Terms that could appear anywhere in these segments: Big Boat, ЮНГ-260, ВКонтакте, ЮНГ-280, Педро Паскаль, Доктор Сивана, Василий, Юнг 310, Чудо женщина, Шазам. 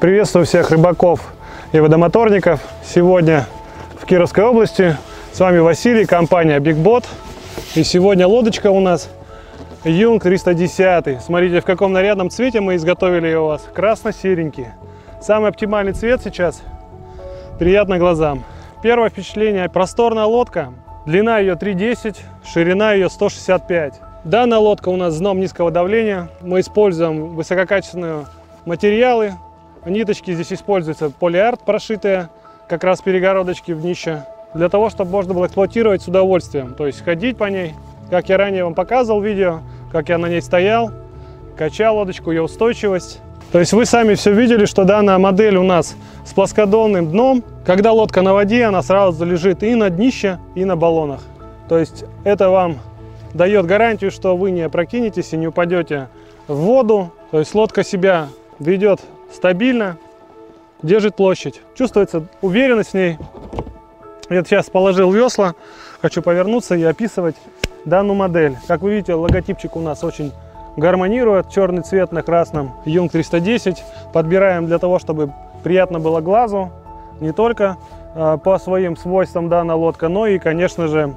Приветствую всех рыбаков и водомоторников. Сегодня в Кировской области. С вами Василий, компания Big Boat. И сегодня лодочка у нас Юнг 310. Смотрите, в каком нарядном цвете мы изготовили ее у вас. Красно-серенький. Самый оптимальный цвет сейчас. Приятно глазам. Первое впечатление. Просторная лодка. Длина ее 3,10, ширина ее 165. Данная лодка у нас с дном низкого давления. Мы используем высококачественные материалы. Ниточки здесь используются полиарт прошитые, как раз перегородочки в днище, для того, чтобы можно было эксплуатировать с удовольствием, то есть ходить по ней. Как я ранее вам показывал видео, как я на ней стоял, качал лодочку, ее устойчивость. То есть вы сами все видели, что данная модель у нас с плоскодонным дном. Когда лодка на воде, она сразу лежит и на днище, и на баллонах. То есть это вам дает гарантию, что вы не опрокинетесь и не упадете в воду. То есть лодка себя ведет стабильно, держит площадь. Чувствуется уверенность в ней. Я сейчас положил весла, хочу повернуться и описывать данную модель. Как вы видите, логотипчик у нас очень гармонирует. Черный цвет на красном, Юнг 310. Подбираем для того, чтобы приятно было глазу. Не только по своим свойствам данная лодка, но и, конечно же,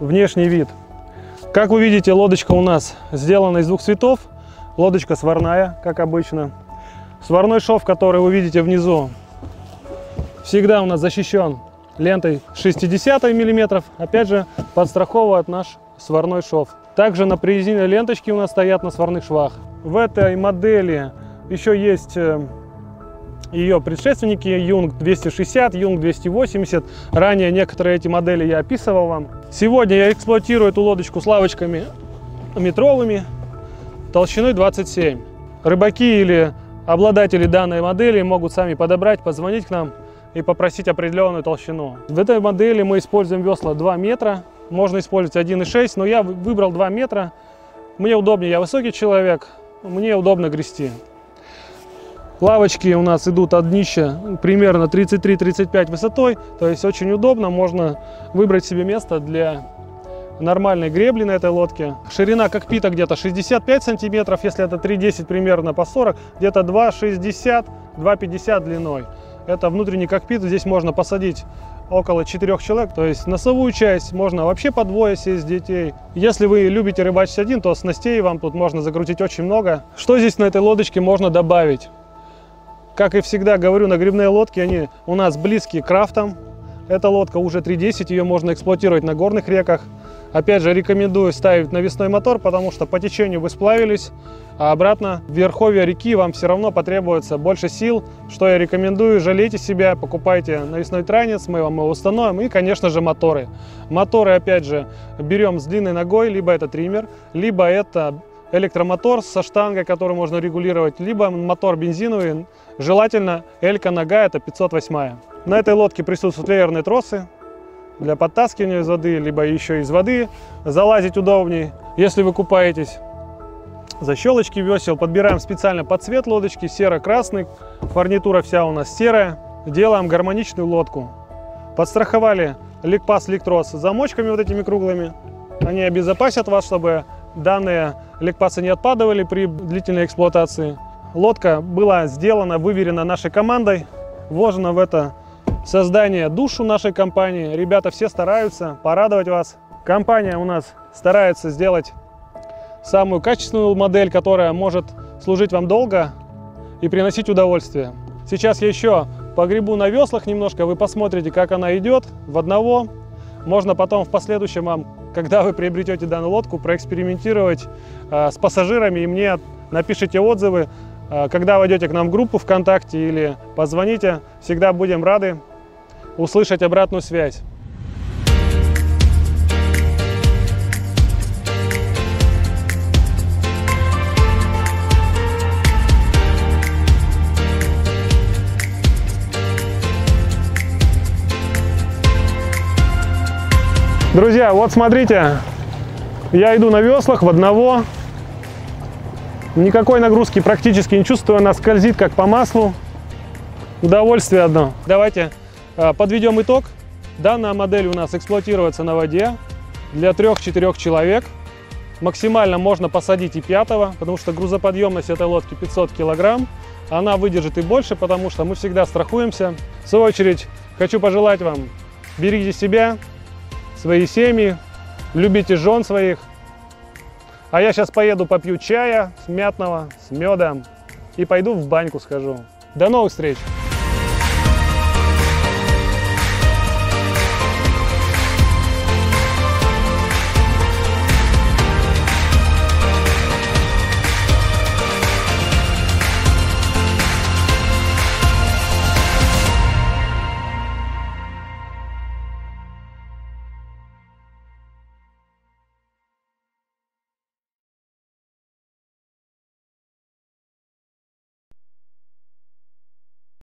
внешний вид. Как вы видите, лодочка у нас сделана из двух цветов. Лодочка сварная, как обычно. Сварной шов, который вы видите внизу, всегда у нас защищен лентой 60 мм. Опять же, подстраховывает наш сварной шов. Также на прорезиненной ленточке у нас стоят на сварных швах. В этой модели еще есть ее предшественники ЮНГ-260, ЮНГ-280. Ранее некоторые эти модели я описывал вам. Сегодня я эксплуатирую эту лодочку с лавочками метровыми. Толщиной 27. Рыбаки или обладатели данной модели могут сами подобрать, позвонить к нам и попросить определенную толщину. В этой модели мы используем весла 2 метра, можно использовать 1,6, но я выбрал 2 метра. Мне удобнее, я высокий человек, мне удобно грести. Лавочки у нас идут от днища примерно 33-35 высотой, то есть очень удобно, можно выбрать себе место для нормальной гребли на этой лодке. Ширина кокпита где-то 65 сантиметров, если это 3,10 примерно по 40, где-то 2,60-2,50 длиной. Это внутренний кокпит, здесь можно посадить около 4 человек, то есть носовую часть можно вообще по двое сесть детей. Если вы любите рыбачить один, то снастей вам тут можно закрутить очень много. Что здесь на этой лодочке можно добавить? Как и всегда говорю, на грибные лодки они у нас близки к крафтам. Эта лодка уже 3,10, ее можно эксплуатировать на горных реках. Опять же, рекомендую ставить навесной мотор, потому что по течению вы сплавились, а обратно в верховье реки вам все равно потребуется больше сил, что я рекомендую. Жалейте себя, покупайте навесной транец, мы вам его установим, и, конечно же, моторы. Моторы, опять же, берем с длинной ногой, либо это триммер, либо это электромотор со штангой, который можно регулировать, либо мотор бензиновый, желательно элька-нога, это 508. На этой лодке присутствуют леерные тросы для подтаскивания из воды, либо еще из воды залазить удобнее, если вы купаетесь. Защелочки весел подбираем специально под цвет лодочки, серо-красный, фурнитура вся у нас серая, делаем гармоничную лодку. Подстраховали ликпас, ликтрос замочками вот этими круглыми, они обезопасят вас, чтобы данные ликпасы не отпадывали при длительной эксплуатации. Лодка была сделана, выверена нашей командой, вложена в это создание душу нашей компании. Ребята все стараются порадовать вас. Компания у нас старается сделать самую качественную модель, которая может служить вам долго и приносить удовольствие. Сейчас я еще погребу на веслах немножко, вы посмотрите, как она идет в одного. Можно потом в последующем вам, когда вы приобретете данную лодку, проэкспериментировать с пассажирами и мне напишите отзывы. Когда войдете к нам в группу ВКонтакте или позвоните, всегда будем рады услышать обратную связь. Друзья, вот смотрите, я иду на веслах в одного, никакой нагрузки практически не чувствую, она скользит как по маслу, удовольствие одно. Давайте подведем итог. Данная модель у нас эксплуатируется на воде для 3-4 человек. Максимально можно посадить и 5-го, потому что грузоподъемность этой лодки 500 килограмм. Она выдержит и больше, потому что мы всегда страхуемся. В свою очередь, хочу пожелать вам: берегите себя, свои семьи, любите жен своих. А я сейчас поеду попью чая с мятного, с медом и пойду в баньку схожу. До новых встреч!